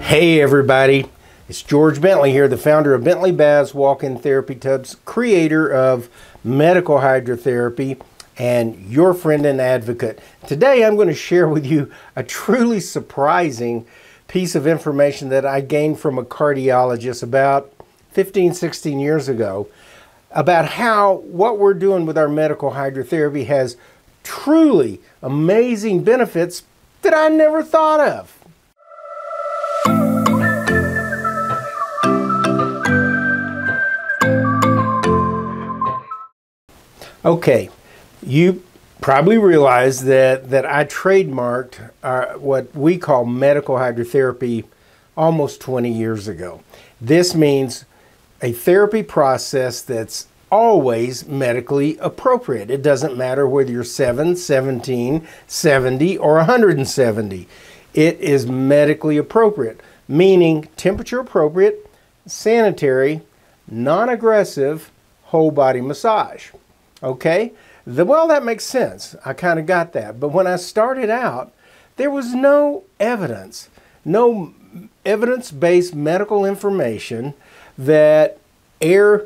Hey everybody, it's George Bentley here, the founder of Bentley Baths Walk-In Therapy Tubs, creator of medical hydrotherapy, and your friend and advocate. Today I'm going to share with you a truly surprising piece of information that I gained from a cardiologist about 15, 16 years ago about how what we're doing with our medical hydrotherapy has truly amazing benefits that I never thought of. Okay, you probably realize that I trademarked what we call medical hydrotherapy almost 20 years ago. This means a therapy process that's always medically appropriate. It doesn't matter whether you're 7, 17, 70, or 170. It is medically appropriate, meaning temperature appropriate, sanitary, non-aggressive, whole body massage. Okay, well, that makes sense. I kind of got that. But when I started out, there was no evidence-based medical information that air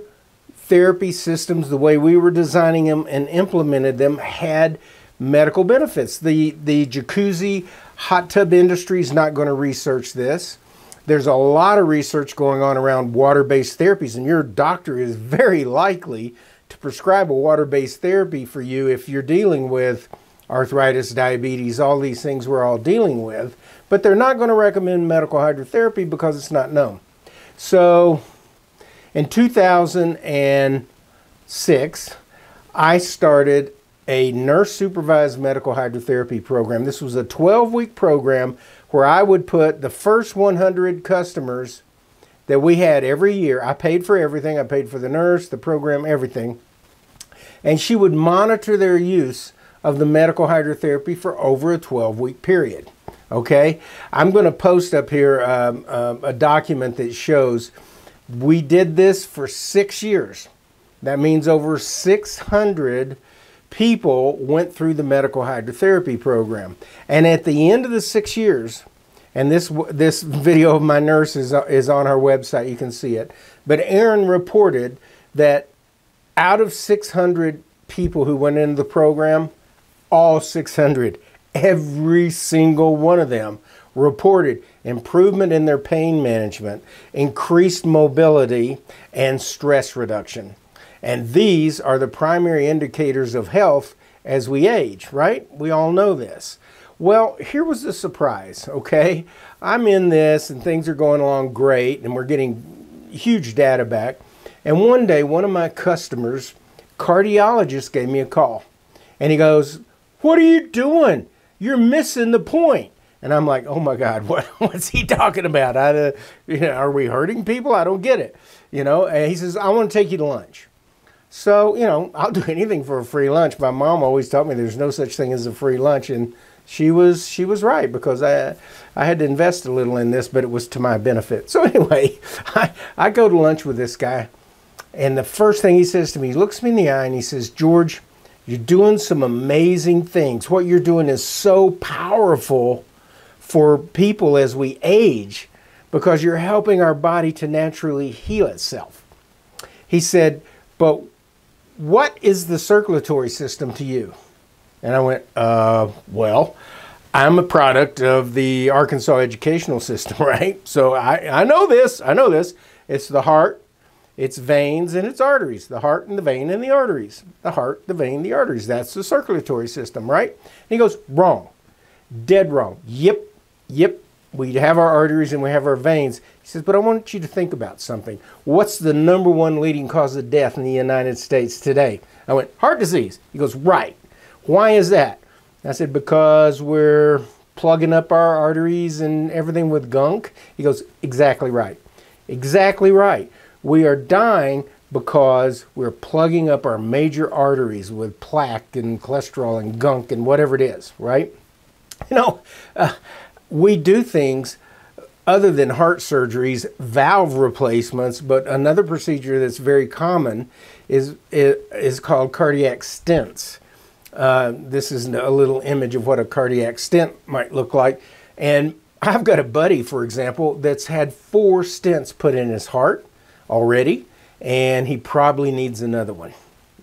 therapy systems, the way we were designing them and implemented them, had medical benefits. The jacuzzi hot tub industry is not going to research this. There's a lot of research going on around water-based therapies, and your doctor is very likely to prescribe a water-based therapy for you if you're dealing with arthritis, diabetes, all these things we're all dealing with, but they're not going to recommend medical hydrotherapy because it's not known. So in 2006, I started a nurse-supervised medical hydrotherapy program. This was a 12-week program where I would put the first 100 customers that we had every year. I paid for everything. I paid for the nurse, the program, everything. And she would monitor their use of the medical hydrotherapy for over a 12-week period. Okay? I'm going to post up here a document that shows we did this for 6 years. That means over 600 people went through the medical hydrotherapy program. And at the end of the 6 years, and this video of my nurse is on our website, you can see it. But Erin reported that out of 600 people who went into the program, all 600, every single one of them reported improvement in their pain management, increased mobility, and stress reduction. And these are the primary indicators of health as we age, right? We all know this. Well, here was the surprise, okay? I'm in this and things are going along great and we're getting huge data back. And one day, one of my customers, cardiologist, gave me a call. And he goes, "What are you doing? You're missing the point." And I'm like, oh my God, what's he talking about? Are we hurting people? I don't get it. You know, and he says, "I want to take you to lunch." So, you know, I'll do anything for a free lunch. My mom always taught me there's no such thing as a free lunch. And she was right, because I had to invest a little in this, but it was to my benefit. So anyway, I go to lunch with this guy, and the first thing he says to me, he looks me in the eye and he says, "George, you're doing some amazing things. What you're doing is so powerful for people as we age, because you're helping our body to naturally heal itself." He said, "But what is the circulatory system to you?" And I went, well, I'm a product of the Arkansas educational system, right? So I know this. It's the heart, it's veins, and it's arteries. The heart and the vein and the arteries. The heart, the vein, the arteries. That's the circulatory system, right? And he goes, "Wrong. Dead wrong. Yep. We have our arteries and we have our veins." He says, "But I want you to think about something. What's the #1 leading cause of death in the United States today?" I went, "Heart disease." He goes, "Right. Why is that?" I said, "Because we're plugging up our arteries and everything with gunk." He goes, "Exactly right. Exactly right. We are dying because we're plugging up our major arteries with plaque and cholesterol and gunk and whatever it is, right?" You know, we do things other than heart surgeries, valve replacements, but another procedure that's very common is called cardiac stents. This is a little image of what a cardiac stent might look like. And I've got a buddy, for example, that's had 4 stents put in his heart already, and he probably needs another one,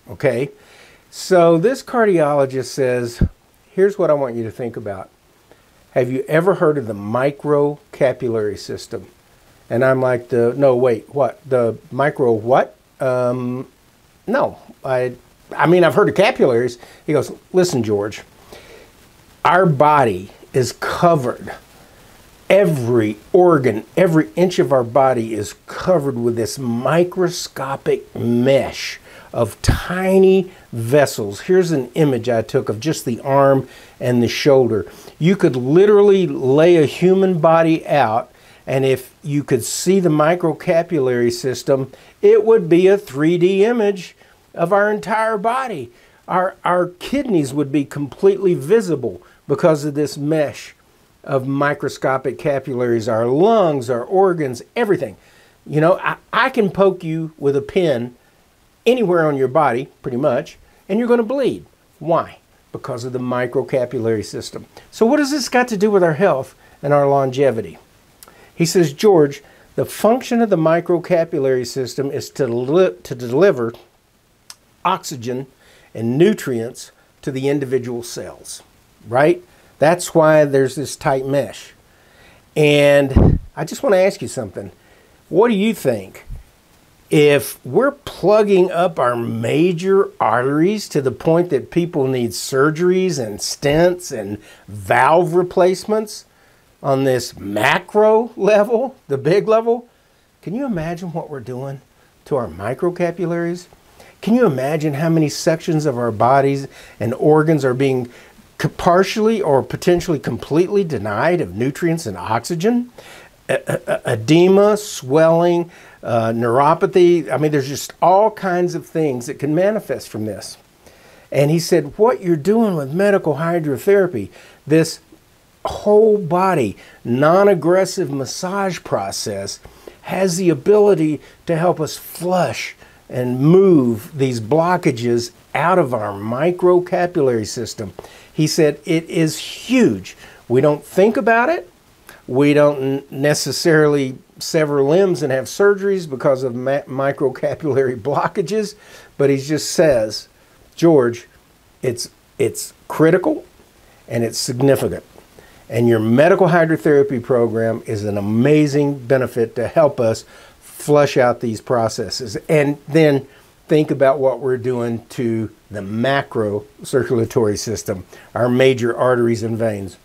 okay? So this cardiologist says, here's what I want you to think about. Have you ever heard of the microcapillary system? And I'm like, no, wait, what? The micro what? No, I mean, I've heard of capillaries. He goes, listen, George, our body is covered. Every organ, every inch of our body is covered with this microscopic mesh of tiny vessels. Here's an image I took of just the arm and the shoulder. You could literally lay a human body out, and if you could see the microcapillary system, it would be a 3D image of our entire body. Our kidneys would be completely visible because of this mesh of microscopic capillaries, our lungs, our organs, everything. You know, I can poke you with a pin anywhere on your body, pretty much, and you're going to bleed. Why? Because of the microcapillary system. So what has this got to do with our health and our longevity? He says, George, the function of the microcapillary system is to deliver oxygen and nutrients to the individual cells, right? That's why there's this tight mesh. And I just want to ask you something. What do you think? If we're plugging up our major arteries to the point that people need surgeries and stents and valve replacements on this macro level, the big level, can you imagine what we're doing to our microcapillaries? Can you imagine how many sections of our bodies and organs are being partially or potentially completely denied of nutrients and oxygen? Edema, swelling, neuropathy. I mean, there's just all kinds of things that can manifest from this. And he said, what you're doing with medical hydrotherapy, this whole body, non-aggressive massage process, has the ability to help us flush and move these blockages out of our microcapillary system. He said it is huge. We don't think about it. We don't necessarily sever limbs and have surgeries because of microcapillary blockages, but he just says, George, it's critical and it's significant. And your medical hydrotherapy program is an amazing benefit to help us flush out these processes. And then think about what we're doing to the macro circulatory system, our major arteries and veins.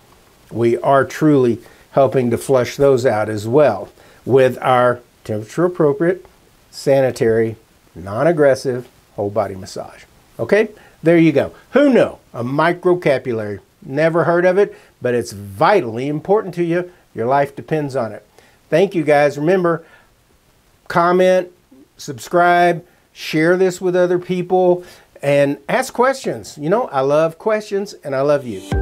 We are truly helping to flush those out as well with our temperature appropriate, sanitary, non-aggressive whole body massage. Okay, there you go. Who knew? A microcapillary. Never heard of it, but it's vitally important to you. Your life depends on it. Thank you guys. Remember, comment, subscribe, share this with other people, and ask questions. You know, I love questions, and I love you.